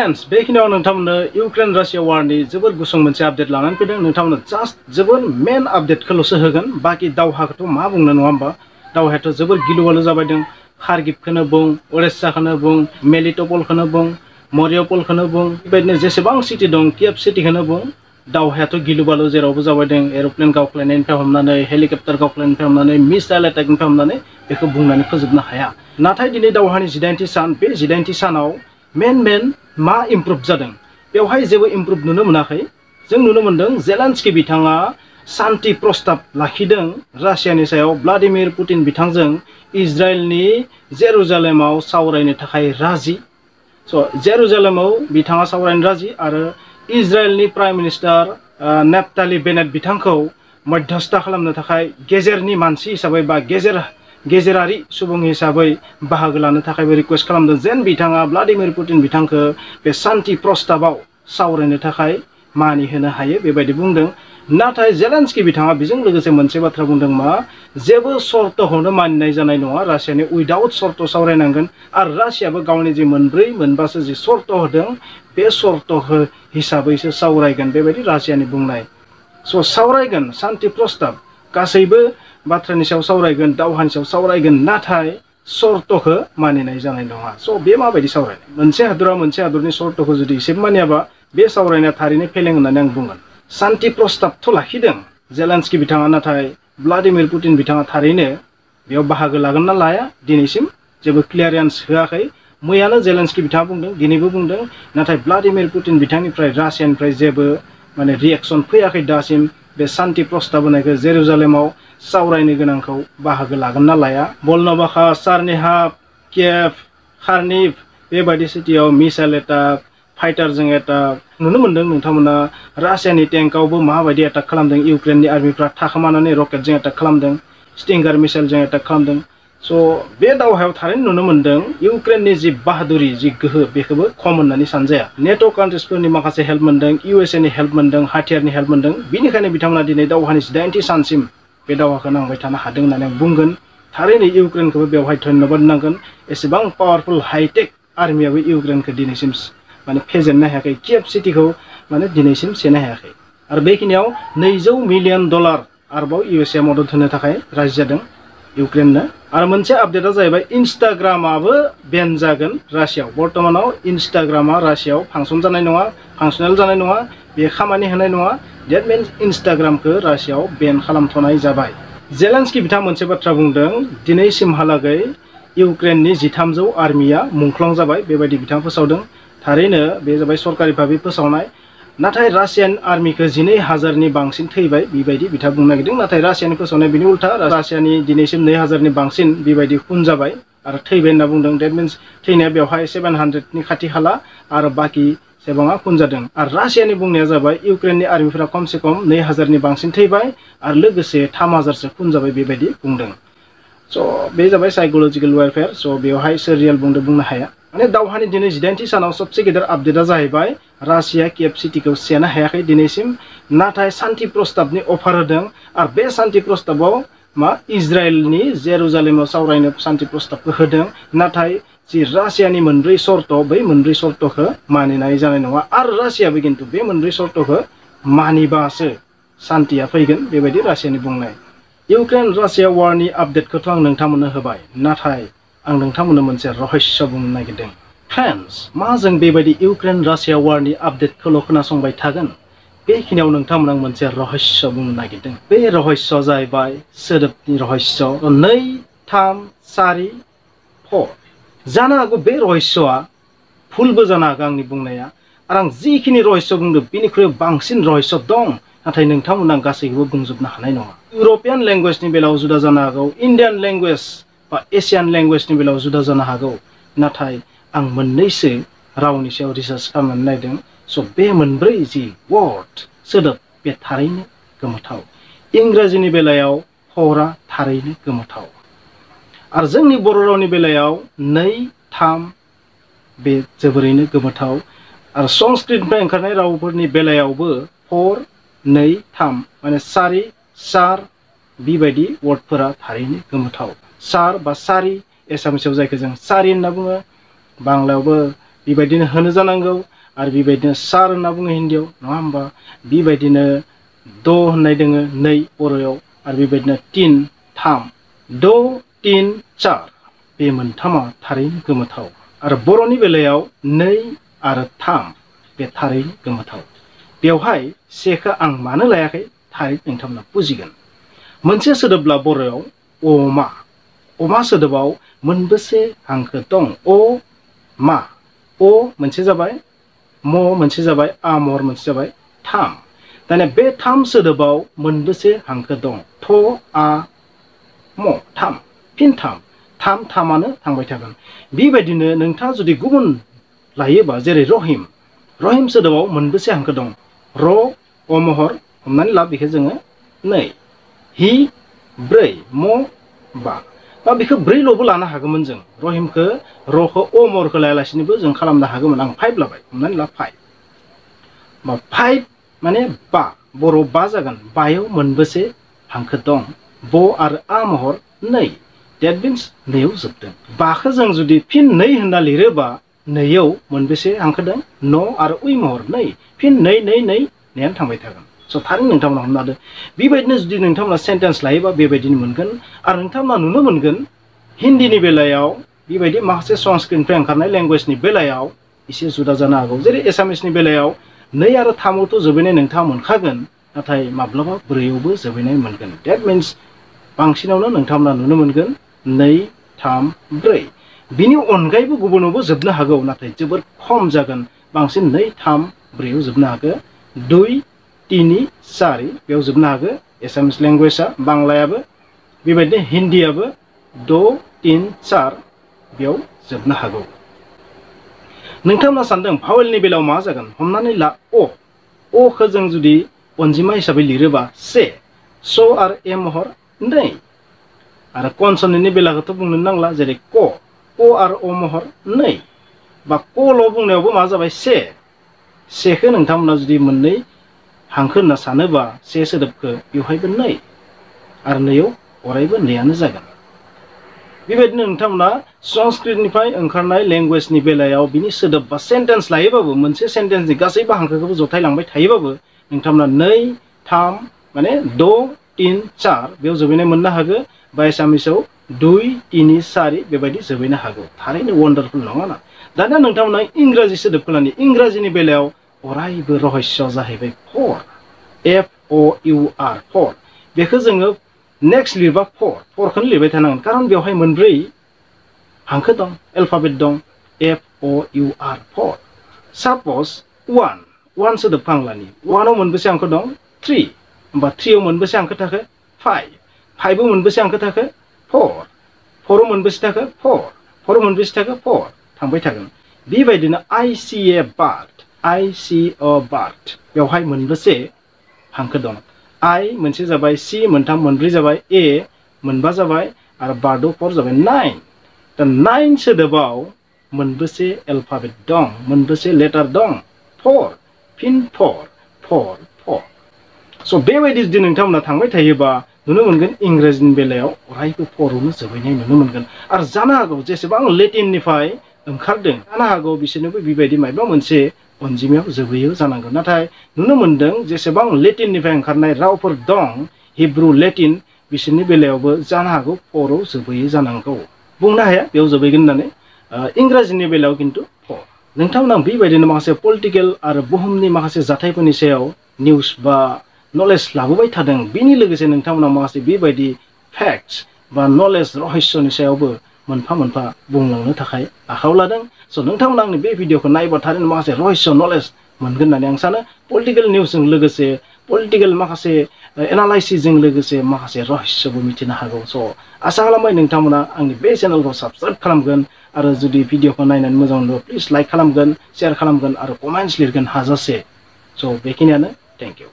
Friends बेखिनियाव नोंथांमोननो Ukraine Russia वारनि जोबोर गुसुं मोनसे आपडेट लानानै फैदों। नोंथांमोननो जस्ट जोबोर मेन आपडेटखौल'सो होगोन, बाकी दावहाखौथ' मा बुंनो नङा होमबा। दावहायाथ' जोबोर गिलुवालु जाबाय दं। खारगिबखौनो बुं, अरेसाखौनो बुं, मेलिटोपलखौनो बुं, मरियपलखौनो बुं, बेबायदिनो जेसेबां सिटी दं कियेभ सिटीखौनो बुं, दावहायाथ' गिलुवालु जेरावबो जाबाय दं। एर'प्लेन गावख्लायनायनिफ्राय हमनानै हेलिकप्टार गावख्लायनायनिफ्राय हमनानै मिसाइल एटेकनिफ्राय हमनानै बेखौ बुंनानै फोजोबनो हाया। नाथाय दिनै दावहानि 18थि सान, बे 18थि सानाव मेन मा इम्प्रुभ जादों बेवहाय जेबो इम्प्रुभ नुनो मोनाखै। जों नुनो मोनदों जेलेन्स्की बिथाङा शान्ति प्रस्ताव लाखिदों रासियानि सायाव। भ्लादिमिर पुटिन बिथांजों इजराइलनि जेरुजालेमाव सावरायनो थाखाय राजि। जेरुजालेमाव बिथाङा सावरायनो राजि आरो इजराइलनि प्राइम मिनिस्टार नाप्तालि बेनेट बिथांखौ मध्यस्था खालामनो थाखाय गेजेरनि मानसि हिसाबै बा गेजेरारि सुबुं हिसाबै बाहागो लानो थाखायबो रिक्वेस्ट खालामदों, जेन बिथाङा भ्लादिमिर पुटिन बिथांखौ बे शान्ति प्रस्तावाव सावरायनो थाखाय मानिहोनो हायो बेबायदि बुंदों। नाथाय जेलेन्स्की बिथाङा बेजों लोगोसे मोनसे बाथ्रा बुंदों, मा जेबो सर्तखौनो मानिनाय जानाय नङा, रासियानि उइदाउट सर्त सावरायनांगोन आरो रासियाबो गावनि जि 4-5 जि सर्त होदों बे सर्त हिसाबैसो सावरायगोन बेबायदि रासियानि बुंनाय। सावरायगोन शान्ति प्रस्ताव, गासैबो बाथ्रानि सायाव सावरायगोन, दावहानि सायाव सावरायगोन, नाथाय सर्तखौ मानिनाय जानाय नङा। बे माबायदि सावरायनाय? मोनसे हादरा मोनसे हादरनि सर्तखौ जुदि एसेबो मानियाबा बे सावरायनाया थारैनो फेलें होननानै आं बुंगोन। शान्ति प्रस्तावथ' लाखिदों जेलेन्स्की बिथाङा, नाथाय भ्लादिमिर पुटिन बिथाङा थारैनो बेयाव बाहागो लागोन ना लाया दिनैसिम जेबो क्लियारेन्स होआखै। मैयानो जेलेन्स्की बिथाङा बुंदों, दिनैबो बुंदों, नाथाय भ्लादिमिर पुटिन बिथांनिफ्राय रासियानिफ्राय जेबो माने रिएक्सन फैयाखै दासिम। बे शान्ति प्रस्ताव होनायखौ जेरुजालेमाव सावरायनो गोनांखौ बाहागो लागोन ना लाया। बलन'बाखा, चारनिहाब, कियेभ, खार्निभ बेबायदि सिटियाव मिसाइल एटाक, फाइटारजों एटाक नुनो मोनदों। नोंथांमोना रासियानि टेंकआवबो माबायदि एटाक खालामदों, इउक्रेननि आर्मिफ्रा थाखोमानानै रकेटजों एटाक खालामदों, स्टिंगार मिसाइलजों एटाक खालामदों। बे दावहायाव थारैनो नुनो मोनदों इउक्रेननि जि बाहादुरि, जि गोहो, बेखौबो खम होननानै सानजाया। नेटो कान्ट्रिसफोरनि माखासे हेल्प मोनदों, इउएसएनि हेल्प मोनदों, हाथियारनि हेल्प मोनदों। बेनिखायनो बिथांमोना दिनै दावहानि 18थि सानसिम बे दावहाखौ नांबाय थानो हादों होननानै आं बुंगोन। थारैनो इउक्रेनखौबो बेवहाय धन्यबाद नांगोन। एसेबां पावारफुल हाइटेक आर्मियाबो इउक्रेनखौ दिनैसिम माने फेजेननो हायाखै, कियेभ सिटिखौ माने दिनैसिम सेनो हायाखै। आरो बेखिनियाव $200 मिलियन आरोबाव इउएसए मदद होनो थाखाय राजि जादों इउक्रेननो। आरो मोनसे आपडेटा जाहैबाय इन्स्टाग्रामाबो बेन जागोन रासियाव। बर्तमानाव इन्स्टाग्रामा रासियाव फांसन जानाय नङा, फांसनेल जानाय नङा, बे खामानि होनाय नङा। देट मिन्स इन्स्टाग्रामखौ रासियाव बेन खालामथ'नाय जाबाय। जेलेन्स्की बिथाङा मोनसे बाथ्रा बुंदों, दिनैसिमहालागै इउक्रेननि 1300 आर्मिया मुंख्लं जाबाय बेबायदि बिथाङा फोसावदों। थारैनो बे जाबाय सरकारि भाबै फोसावनाय, नाथाय रासियान आर्मिखौ 2,500नि बांसिन थैबाय बेबायदि बिथाङा बुंनो नागिरदों। नाथाय रासियानि फोसावनाय बिनि उल्था, रासियानि दिनैसिम 2,500नि बांसिन बेबायदि खुन जाबाय आरो थैबाय होनना बुंदों। देट मिन्स थैनाया बेवहाय 700नि खाथि खाला आरो बाखि सेबाङा खुन जादों। आरो रासियानि बुंनाया जाबाय इउक्रेननि आर्मिफोरा खमसे खम 2,000नि बांसिन थैबाय आरो लोगोसे 3,000सो खुन जाबाय बेबायदि बुंदों। बे जाबाय साइक'लजिकेल वेलफेयार। बेवहाय सोर रियेल बुंदों बुंनो हाया। माने दावहानि दिनै 18थि सानाव सबसे गेदेर आपडेटा जाहैबाय रासिया कियेभ सिटिखौ सेनो हायाखै दिनैसिम, नाथाय शान्ति प्रस्तावनि अफार होदों आरो बे शान्ति प्रस्तावाव मा इजराइलनि जेरुजालेमाव सावरायनो शान्ति प्रस्तावखौ होदों, नाथाय जि रासियानि 4 सर्त, बै 4 सर्तखौ मानिनाय जानाय नङा आरो रासियाबो खिन्थु बे 4 सर्तखौ मानिबासो शान्तिया फैगोन बेबायदि रासियानि बुंनाय। इउक्रेन रासिया वारनि आपडेटखौथ' आं नोंथांमोननो होबाय, नाथाय आं नोंथांमोननो मोनसे रहस्य बुंनो नागिरदों। फ्रेंड्स, मा जों बेबायदि इउक्रेन रासिया वारनि आपडेटखौल' खोनासंबाय थागोन? बेखिनियाव नोंथांमोन आं मोनसे रहस्य बुंनो नागिरदों। बे रहस्यआ जाहैबाय सोदोबनि रहस्य 2, 3, 4, 4। जानो हागौ बे रहस्यआ भुलबो जानो हागौ आंनि बुंनाया, आरो आं जिखिनि रहस्य बुंदों बेनिख्रुइ बांसिन रहस्य दं, नाथाय नोंथांमोन आं गासैखौबो बुंजोबनो हानाय नङा। इउर'पियान लेंगुवेजनि बेलायाव जुदा जानो हागौ, इन्डियान लेंगुवेज बा एसियान लेंगुवेजनि बेलायाव जुदा जानो हागौ, नाथाय आं मोननैसो रावनि सायाव रिसार्च खालामनानै नायदों। बे 4 जि वर्ड सोदोब बे थारैनो गोमोथाव। इंराजिनि बेलायाव हरा थारैनो गोमोथाव आरो जोंनि बर' रावनि बेलायाव 2, 3 बे जोबोरैनो गोमोथाव। आरो संस्कृतनिफ्राय ओंखारनाय रावफोरनि बेलायावबो 4, 2, 3 माने 4, 4 बेबायदि वर्डफोरा थारैनो गोमोथाव। 4 बा 4 एसामिसाव जायखौ जों 4 होनना बुङो, बांलायावबो बेबायदिनो होनो जानांगौ आरो बेबायदिनो सार होनना बुङो हिन्दीआव नङा होमबा बेबायदिनो दो होननाय दोङो नै बर'याव आरो बेबायदिनो तीन थाम दो तीन चार बे मोनथामा थारैनो गोमोथाव आरो बर'नि बेलायाव नै आरो थाम बे थारैनो गोमोथाव बेवहाय सेखौ आं मानो लायाखै थारै नोंथांमोना बुजिगोन मोनसे सोदोबब्ला बर'याव अमा अमा सोदोबाव मोनबेसे हांखो दं अ मा ओ मोनसे जाबाय म मोनसे जाबाय आमर मोनसे जाबाय थाम दाने बे थाम सोदोबाव मोनबेसे हांखो दं थ आ म थाम फिन थाम थाम थामानो थांबाय थागोन बेबायदिनो नोंथाङा जुदि गुबुन लायोबा जेरै रहिम रहिम सोदोबाव मोनबेसे हांखो दं र अ महर हमनानै ला बेखौ जोङो नै हि ब्रै म बा बा बिखौ ब्रै लबो लानो हागौमोन जों रहिमखौ रखौ अमरखौ लायालासिनोबो जों खालामनो हागौमोन आं 5 लाबाय हमनानै ला 5 बा 5 माने बा बर' बा जागोन बायाव मोनबेसे हांखो दं ब आरो आ महर 2 दैट मींस नैयाव जोबदों बाखौ जों जुदि फिन 2 होनना लिरोबा नैयाव मोनबेसे हांखो दं न आरो उइ महर 2 फिन 2 2 2 नेयाव थांबाय थागोन So थारै नोंथांमोना हमना लादो बेबायदिनो जुदि नोंथांमोना सेन्टेन्स लायोबा बेबायदिनो मोनगोन आरो नोंथांमोना नुनो मोनगोन हिन्दीनि बेलायाव बेबायदि माखासे संस्कृतनिफ्राय ओंखारनाय लेंगुवेजनि बेलायाव एसे जुदा जानो हागौ जेरै एसामिसनि बेलायाव 2 आरो 3 आवथ' जोबैनाय नोंथाङा मोनखागोन नाथाय माब्लाबा 4 आवबो जोबैनाय मोनगोन दैट मींस बांसिनावनो नोंथांमोना नुनो मोनगोन 2 3 4 बिनि अनगायैबो गुबुनावबो जोबनो हागौ नाथाय जोबोर खम जागोन बांसिन 2 3 4 आव जोबनो हागौ 2 तीनी सारी बेयाव जोबनो हागौ एसामिस लेंगुवेजआ बांलायाबो बेबायदिनो हिन्दीआबो 2 3 4 बेयाव जोबनो हागौ नोंथांमोना सानदों भावेलनि बेलायाव मा जागोन हमनानै ला अ अ खौ जों जुदि अनजिमा हिसाबै लिरोबा से स आरो ए महर 2 आरो कनसनेन्टनि बेलाखौथ' बुंनो नांला जेरै क अ आरो अ महर 2 बा क ल बुंनायावबो मा जाबाय से सेखौ नोंथांमोना जुदि मोननै हांखो होनना सानोबा से सोदोबखौ बेवहायबो 2 आरो 2 आव अरायबो 2 आनो जागोन बेबायदिनो नोंथांमोना संस्कृतनिफ्राय ओंखारनाय लेंगुवेजनि बेलायाव बिनि सोदोब बा सेन्टेन्स लायोबाबो मोनसे सेन्टेन्सनि गासैबो हांखोखौबो जथायलांबाय थायोबाबो नोंथांमोना 2 3 माने 2 3 4 बेयाव जोबैनाय मोननो हागौ बा एसामिसआव 2 3 4 बेबायदि जोबैनो हागौ थारैनो वन्डारफुल नङाना दाना नोंथांमोना इंराजि सोदोबखौ लानानै इंराजिनि बेलायाव अरायबो रहस्य जाहैबाय for f o u r for बेखौ जोङो नेक्स्ट लिरबा for खौनो लिरबाय थानांगोन कारण बेवहाय मोनब्रै हांखो दं अल्फाबेट दं f o u r for suppose 1 सोदोबखौ आं लानि 1 आव मोनबेसे हांखो दं 3 होमबा 3 आव मोनबेसे हांखो थाखो 5 आव मोनबेसे हांखो थाखो 4 आव मोनबेसे थाखो 4 आव मोनबेसे थाखो 4 थांबाय थागोन बेबायदिनो i c a but I C O BART बेवहाय मोनबेसे हांखो दं I मोनसे जाबाय C मोनथाम मोनब्रै जाबाय A मोनबा जाबाय आरो BART 4 जाबाय 9 दा 9 सोदोबाव मोनबेसे अल्फाबेट दं मोनबेसे लेटार दं 4 फिन 4 4 4 So बेबायदि जुदि नोंथांमोना थांबाय थायोबा नुनो मोनगोन इंराजिनि बेलायाव अरायबो 4 आवनो जोबैनाय नुनो मोनगोन आरो जानो हागौ जेसेबां लेटिननिफ्राय ओंखारदों जानो हागौ बिसोरनोबो बेबायदि माबा मोनसे अनजिमायाव जोबैयो जानांगौ नाथाय नुनो मोनदों जेसेबां लेटिननिफ्राय ओंखारनाय रावफोर दं हिब्रु लेटिन बिसोरनि बेलायावबो जानो हागौ 4 आव जोबैयो जानांगौ बुंनो हाया बेयाव जोबैगोन होननानै इंराजिनि बेलायाव खिन्थु 4 नोंथांमोना बेबायदिनो माखासे पॉलिटिकल आरो बुहुमनि माखासे जाथायफोरनि सायाव निउज बा नलेज लाबोबाय थादों बिनि लोगोसे नोंथांमोना माखासे बेबायदि फैक्ट्स बा नलेज रहस्यनि सायावबो मोनफा मोनफा बुंलांनो थाखाय आखायाव लादों सो नोंथांमोना आंनि बे भिडिअखौ नायबा थारैनो माखासे रहस्य नलेज मोनगोन होननानै आं सानो पॉलिटिकल न्यूजजों लोगोसे पॉलिटिकल माखासे एनालाइसिसजों लोगोसे माखासे रहस्यबो मिथिनो हागौ सो आसा खालामबाय नोंथांमोना आंनि बे चेनेलखौ साबस्क्राइब खालामगोन आरो जुदि भिडिअखौ नायनानै मोजां मोनोब्ला प्लिज लाइक खालामगोन शेयार खालामगोन आरो कमेन्ट्स लिरगोन हाजासे सो बेखिनियानो थैंक यू